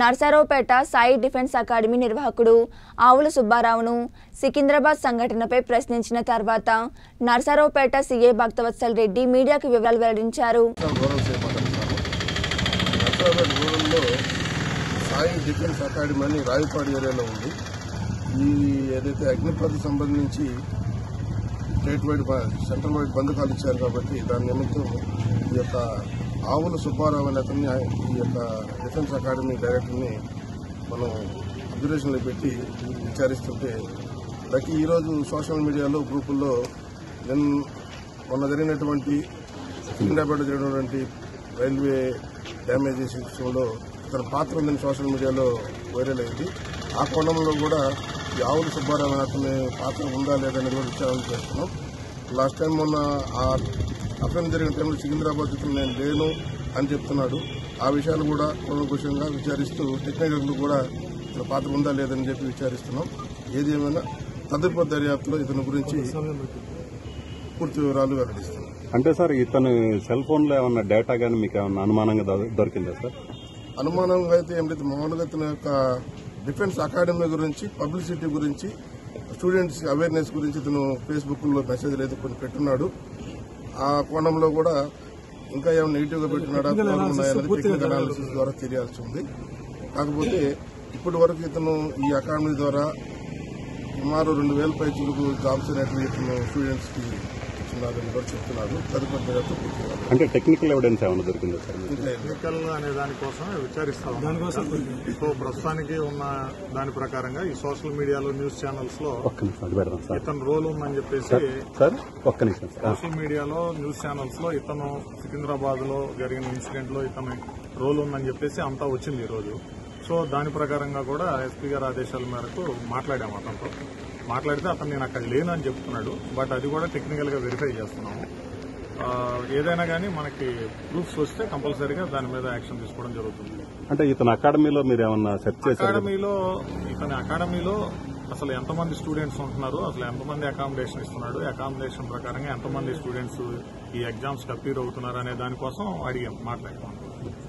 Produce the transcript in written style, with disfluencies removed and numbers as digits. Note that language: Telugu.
నర్సరావుపేట సాయి డిఫెన్స్ అకాడమీ నిర్వాహకుడు ఆవుల సుబ్బారావును సికింద్రాబాద్ సంఘటనపై ప్రశ్నించిన తర్వాత నర్సరావుపేట సి.ఐ భక్తవత్సవల రెడ్డి మీడియాకు వివరాలు వెల్లడించారు. సాయి డిఫెన్స్ అకాడమీ అని రాయపాడు ఏరియాలో ఉంది. ఈ ఏదైతే అగ్నిపథ్ సంబంధించి స్టేట్ వైడ్ సెంట్రల్ వైడ్ బంధకాలు ఇచ్చారు కాబట్టి దాని నిమిత్తం ఈ యొక్క ఆవుల సుబ్బారావు అనే అతన్ని ఈ యొక్క డిఫెన్స్ అకాడమీ డైరెక్టర్ని మనం అబ్జర్వేషన్లో పెట్టి విచారిస్తుంటే ప్రతి ఈరోజు సోషల్ మీడియాలో గ్రూపుల్లో మొన్న జరిగినటువంటి సికింద్రాబాద్ జరిగినటువంటి రైల్వే డ్యామేజెస్ విషయంలో తన పాత్ర ఉందని సోషల్ మీడియాలో వైరల్ అయింది. ఆ కోణంలో కూడా ఈ ఆవుల సుబ్బారావు అతని పాత్ర ఉందా లేదని కూడా విచారణ చేస్తున్నాం. లాస్ట్ టైం మొన్న ఆ అఫెన్స్ జరిగిన టైంలో సికింద్రాబాద్ నేను లేను అని చెప్తున్నాడు. ఆ విషయాలు కూడా కూలంకషంగా విచారిస్తూ టెక్నికల్ కూడా ఇతని పాత్ర ఉందా లేదని చెప్పి విచారిస్తున్నాం. ఏదేమైనా తదుపరి దర్యాప్తులో ఇతని గురించి పూర్తి వివరాలు వెల్లడిస్తున్నాం. అంటే సార్ ఇతను సెల్ ఫోన్లో ఏమన్నా డేటా కానీ మీకు ఏమన్నా అనుమానంగా దొరికిందా సార్? అనుమానంగా అయితే ఏం లేదు. మామూలుగా తన యొక్క డిఫెన్స్ అకాడమీ గురించి పబ్లిసిటీ గురించి స్టూడెంట్స్ అవేర్నెస్ గురించి తను ఫేస్బుక్లో మెసేజ్లు అయితే కొన్ని పెట్టున్నాడు. ఆ కోణంలో కూడా ఇంకా ఏమైనా నెగిటివ్గా పెట్టున్నాడా టెక్నికల్ అనాలిసిస్ ద్వారా తెలియాల్సి ఉంది. కాకపోతే ఇప్పటి వరకు ఇతను ఈ అకాడమీ ద్వారా సుమారు 2000 పైచులకు జాబ్స్ అనేవి ఇతను స్టూడెంట్స్కి ఇస్తున్నారని కూడా చెప్తున్నారు. తదుపరి అంటే టెక్నికల్ ఎవిడెన్స్ ఏమైనా దొరికిందా సార్? టెక్నికల్ అనే దానికోసం విచారిస్తాం. దానికోసం సో ప్రస్తుతానికి ఉన్న దాని ప్రకారంగా ఈ సోషల్ మీడియాలో న్యూస్ ఛానల్స్ లో ఇతను రోల్ ఉందని చెప్పేసి సోషల్ మీడియాలో న్యూస్ ఛానల్స్ లో ఇతను సికింద్రాబాద్ లో జరిగిన ఇన్సిడెంట్ లో ఇతను రోల్ ఉందని చెప్పేసి అంతా వచ్చింది ఈరోజు. సో దాని ప్రకారంగా కూడా ఎస్పీ గారి ఆదేశాల మేరకు మాట్లాడాము. అతనితో మాట్లాడితే అతను నేను అక్కడ లేను అని చెప్తున్నాడు. బట్ అది కూడా టెక్నికల్గా వెరిఫై చేస్తున్నాము. ఏదైనా కానీ మనకి ప్రూఫ్స్ వస్తే కంపల్సరీగా దాని మీద యాక్షన్ తీసుకోవడం జరుగుతుంది. అంటే ఇతను అకాడమీలో మీరు ఏమన్నా సెర్చ్ చేశారా? ఇతని అకాడమీలో అసలు ఎంతమంది స్టూడెంట్స్ ఉంటున్నారు, అసలు ఎంతమంది అకామిడేషన్ ఇస్తున్నాడు, అకామిడేషన్ ప్రకారంగా ఎంతమంది స్టూడెంట్స్ ఈ ఎగ్జామ్స్కి అపీర్ అవుతున్నారు అనే దానికోసం అడిగాం, మాట్లాడుతున్నాం.